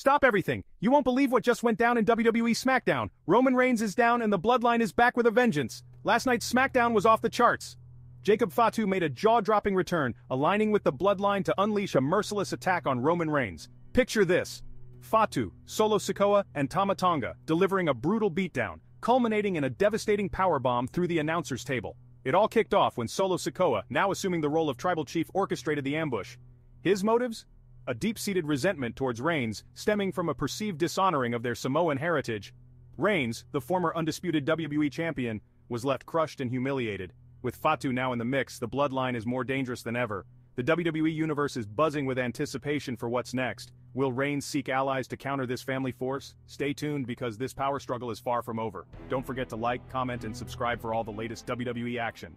Stop everything. You won't believe what just went down in WWE SmackDown. Roman Reigns is down and the Bloodline is back with a vengeance. Last night's SmackDown was off the charts. Jacob Fatu made a jaw-dropping return, aligning with the Bloodline to unleash a merciless attack on Roman Reigns. Picture this. Fatu, Solo Sikoa, and Tama Tonga delivering a brutal beatdown, culminating in a devastating powerbomb through the announcer's table. It all kicked off when Solo Sikoa, now assuming the role of Tribal Chief, orchestrated the ambush. His motives? A deep-seated resentment towards Reigns, stemming from a perceived dishonoring of their Samoan heritage. Reigns, the former undisputed WWE champion, was left crushed and humiliated. With Fatu now in the mix, the Bloodline is more dangerous than ever. The WWE Universe is buzzing with anticipation for what's next. Will Reigns seek allies to counter this family force? Stay tuned, because this power struggle is far from over. Don't forget to like, comment, and subscribe for all the latest WWE action.